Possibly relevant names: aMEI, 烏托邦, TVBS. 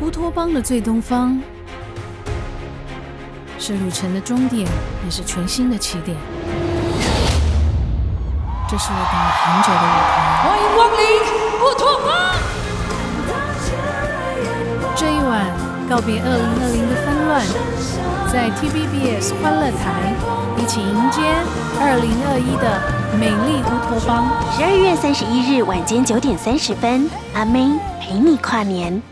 乌托邦的最东方，是旅程的终点，也是全新的起点。这是我等了很久的舞台。欢迎光临乌托邦！这一晚告别2020的纷乱，在 TVBS 欢乐台一起迎接2021的。 美丽乌托邦，12月31日晚间9点30分，阿妹陪你跨年。